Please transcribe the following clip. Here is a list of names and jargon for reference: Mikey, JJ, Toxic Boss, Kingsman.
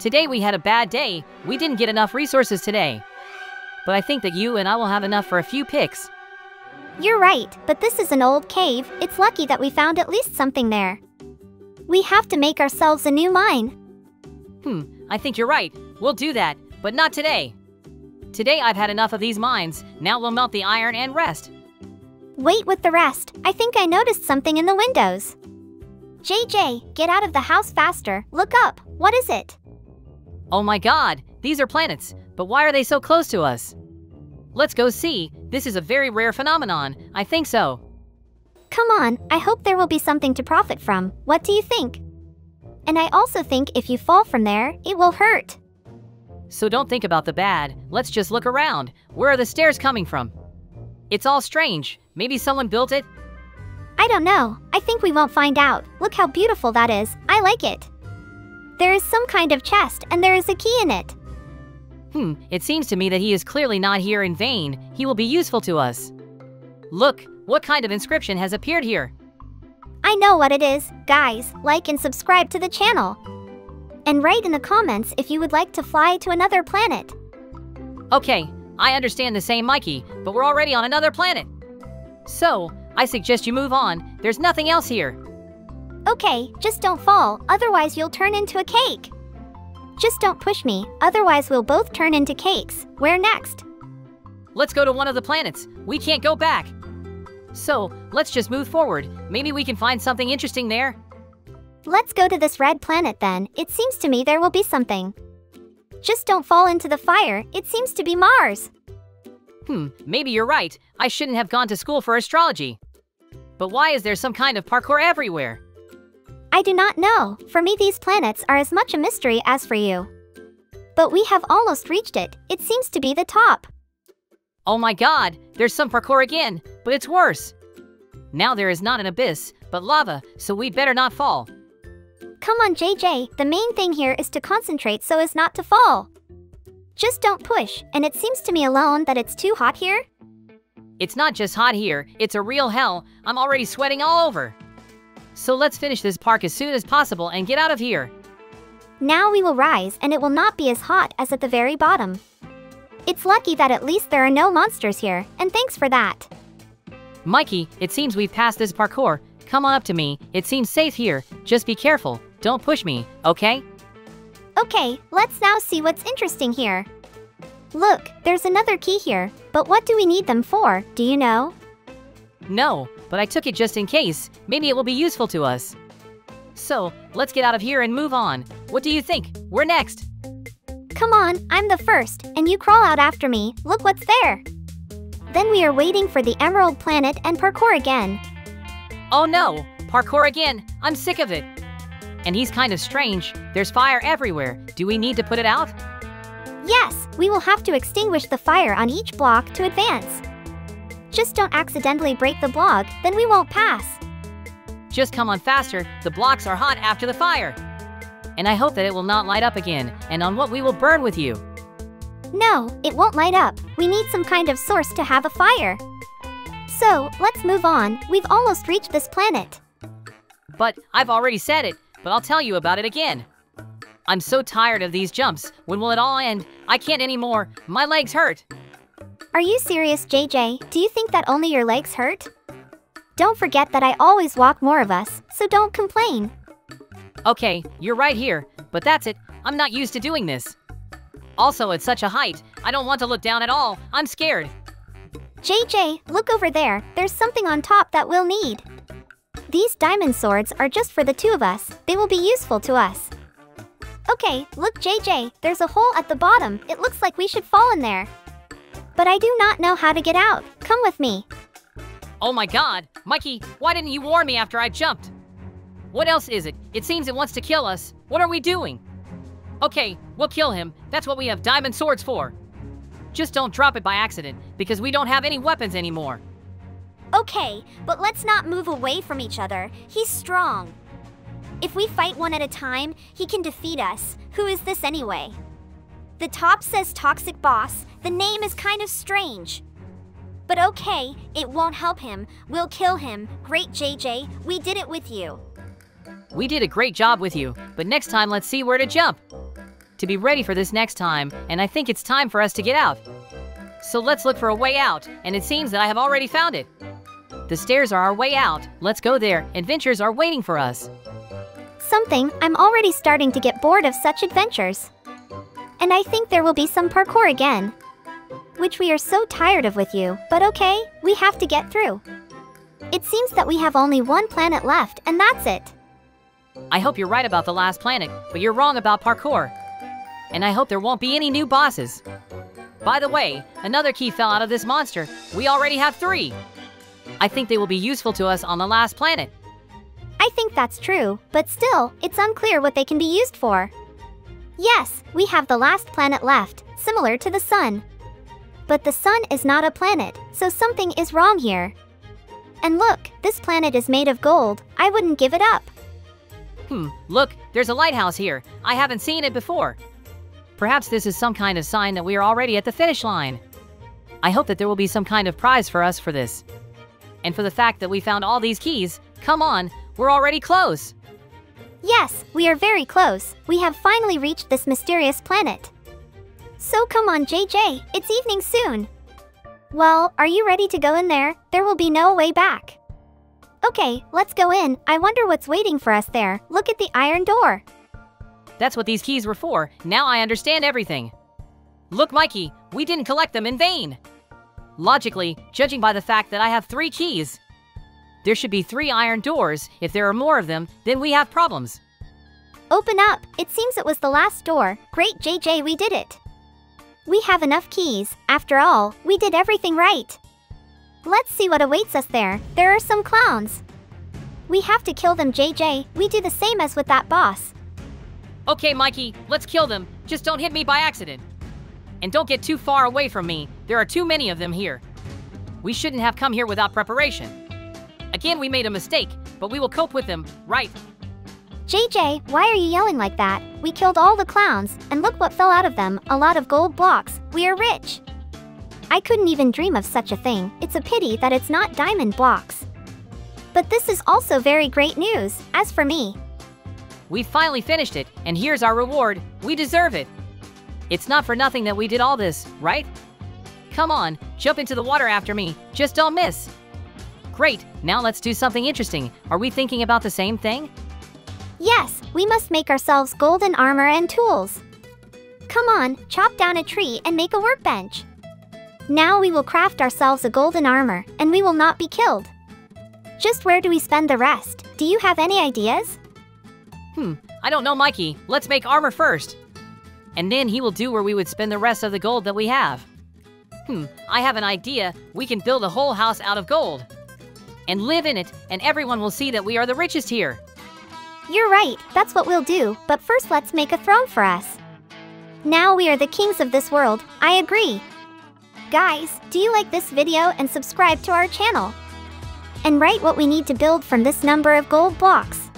Today we had a bad day. We didn't get enough resources today. But I think that you and I will have enough for a few picks. You're right, but this is an old cave. It's lucky that we found at least something there. We have to make ourselves a new mine. I think you're right. We'll do that, but not today. Today I've had enough of these mines. Now we'll melt the iron and rest. Wait with the rest. I think I noticed something in the windows. JJ, get out of the house faster. Look up. What is it? Oh my God, these are planets, but why are they so close to us? Let's go see. This is a very rare phenomenon. I think so. Come on, I hope there will be something to profit from. What do you think? And I also think if you fall from there, it will hurt. So don't think about the bad. Let's just look around. Where are the stairs coming from? It's all strange. Maybe someone built it? I don't know. I think we won't find out. Look how beautiful that is. I like it. There is some kind of chest, and there is a key in it. It seems to me that he is clearly not here in vain. He will be useful to us. Look, what kind of inscription has appeared here? I know what it is. Guys, like and subscribe to the channel. And write in the comments if you would like to fly to another planet. Okay, I understand the same, Mikey, but we're already on another planet. So, I suggest you move on. There's nothing else here. Okay, just don't fall, otherwise you'll turn into a cake. Just don't push me, otherwise we'll both turn into cakes. Where next? Let's go to one of the planets. We can't go back. So, let's just move forward. Maybe we can find something interesting there. Let's go to this red planet then. It seems to me there will be something. Just don't fall into the fire. It seems to be Mars. Maybe you're right. I shouldn't have gone to school for astrology. But why is there some kind of parkour everywhere? I do not know. For me, these planets are as much a mystery as for you. But we have almost reached it. It seems to be the top. Oh my God, there's some parkour again, but it's worse. Now there is not an abyss, but lava, so we'd better not fall. Come on, JJ, the main thing here is to concentrate so as not to fall. Just don't push, and it seems to me alone that it's too hot here. It's not just hot here, it's a real hell. I'm already sweating all over. So let's finish this park as soon as possible and get out of here. Now we will rise and it will not be as hot as at the very bottom. It's lucky that at least there are no monsters here, and thanks for that. Mikey, it seems we've passed this parkour. Come on up to me, it seems safe here. Just be careful, don't push me, okay? Okay, let's now see what's interesting here. Look, there's another key here, but what do we need them for, do you know? No, but I took it just in case. Maybe it will be useful to us. So, let's get out of here and move on. What do you think? We're next. Come on, I'm the first, and you crawl out after me. Look what's there. Then we are waiting for the Emerald Planet and parkour again. Oh no, parkour again. I'm sick of it. And he's kind of strange. There's fire everywhere. Do we need to put it out? Yes, we will have to extinguish the fire on each block to advance. Just don't accidentally break the block, then we won't pass. Just come on faster. The blocks are hot after the fire. And I hope that it will not light up again, and on what we will burn with you. No, it won't light up. We need some kind of source to have a fire. So, let's move on. We've almost reached this planet. But I've already said it, but I'll tell you about it again. I'm so tired of these jumps. When will it all end? I can't anymore. My legs hurt. Are you serious, JJ? Do you think that only your legs hurt? Don't forget that I always walk more of us, so don't complain. Okay, you're right here, but that's it. I'm not used to doing this. Also, at such a height, I don't want to look down at all. I'm scared. JJ, look over there. There's something on top that we'll need. These diamond swords are just for the two of us. They will be useful to us. Okay, look, JJ, there's a hole at the bottom. It looks like we should fall in there. But I do not know how to get out. Come with me. Oh my God, Mikey, why didn't you warn me after I jumped? What else is it? It seems it wants to kill us. What are we doing? Okay, we'll kill him. That's what we have diamond swords for. Just don't drop it by accident, because we don't have any weapons anymore. Okay, but let's not move away from each other. He's strong. If we fight one at a time, he can defeat us. Who is this anyway? The top says Toxic Boss. The name is kind of strange. But okay, it won't help him. We'll kill him. Great, JJ. We did it with you. We did a great job with you, but next time let's see where to jump. to be ready for this next time, and I think it's time for us to get out. So let's look for a way out, and it seems that I have already found it. The stairs are our way out. Let's go there. Adventures are waiting for us. Something, I'm already starting to get bored of such adventures. And I think there will be some parkour again, which we are so tired of with you. But okay, we have to get through. It seems that we have only one planet left, and that's it. I hope you're right about the last planet, but you're wrong about parkour. And I hope there won't be any new bosses. By the way, another key fell out of this monster. We already have 3. I think they will be useful to us on the last planet. I think that's true, but still, it's unclear what they can be used for. Yes, we have the last planet left, similar to the sun. But the sun is not a planet, so something is wrong here. And look, this planet is made of gold. I wouldn't give it up. Look, there's a lighthouse here. I haven't seen it before. Perhaps this is some kind of sign that we are already at the finish line. I hope that there will be some kind of prize for us for this. And for the fact that we found all these keys. Come on, we're already close. Yes, we are very close. We have finally reached this mysterious planet. So come on, JJ, it's evening soon. Well, are you ready to go in there? There will be no way back. Okay, let's go in. I wonder what's waiting for us there. Look at the iron door. That's what these keys were for. Now I understand everything. Look, Mikey, we didn't collect them in vain. Logically, judging by the fact that I have 3 keys, there should be 3 iron doors. If there are more of them, then we have problems. Open up. It seems it was the last door. Great, JJ, we did it. We have enough keys. After all, we did everything right. Let's see what awaits us there. There are some clowns. We have to kill them, JJ. We do the same as with that boss. Okay, Mikey, let's kill them. Just don't hit me by accident. And don't get too far away from me. There are too many of them here. We shouldn't have come here without preparation. Again, we made a mistake, but we will cope with them, right? JJ, why are you yelling like that? We killed all the clowns, and look what fell out of them, a lot of gold blocks. We are rich. I couldn't even dream of such a thing. It's a pity that it's not diamond blocks. But this is also very great news, as for me. We finally finished it, and here's our reward. We deserve it. It's not for nothing that we did all this, right? Come on, jump into the water after me. Just don't miss. Great, now let's do something interesting. Are we thinking about the same thing? Yes, we must make ourselves golden armor and tools. Come on, chop down a tree and make a workbench. Now we will craft ourselves a golden armor, and we will not be killed. Just where do we spend the rest? Do you have any ideas? I don't know, Mikey. Let's make armor first. And then he will do where we would spend the rest of the gold that we have. I have an idea. We can build a whole house out of gold and live in it, and everyone will see that we are the richest here. You're right. That's what we'll do. But first, let's make a throne for us. Now we are the kings of this world. I agree. Guys, do you like this video and subscribe to our channel? And write what we need to build from this number of gold blocks.